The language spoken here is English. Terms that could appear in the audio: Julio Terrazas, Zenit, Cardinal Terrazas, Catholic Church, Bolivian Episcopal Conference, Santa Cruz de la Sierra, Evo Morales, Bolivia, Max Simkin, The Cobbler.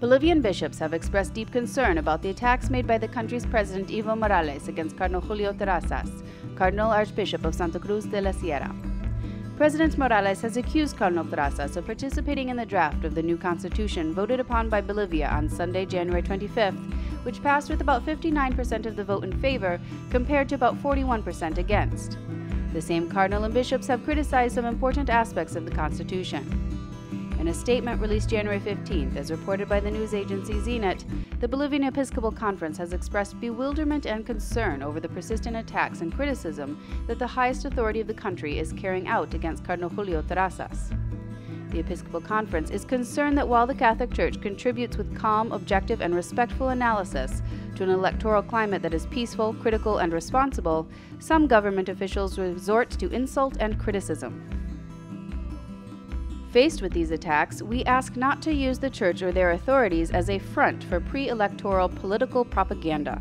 Bolivian bishops have expressed deep concern about the attacks made by the country's president Evo Morales against Cardinal Julio Terrazas, Cardinal Archbishop of Santa Cruz de la Sierra. President Morales has accused Cardinal Terrazas of participating in the draft of the new constitution voted upon by Bolivia on Sunday, January 25th, which passed with about 59% of the vote in favor compared to about 41% against. The same cardinal and bishops have criticized some important aspects of the constitution. In a statement released January 15th, as reported by the news agency Zenit, the Bolivian Episcopal Conference has expressed bewilderment and concern over the persistent attacks and criticism that the highest authority of the country is carrying out against Cardinal Julio Terrazas. The Episcopal Conference is concerned that while the Catholic Church contributes with calm, objective, and respectful analysis to an electoral climate that is peaceful, critical, and responsible, some government officials resort to insult and criticism. Faced with these attacks, we ask not to use the church or their authorities as a front for pre-electoral political propaganda.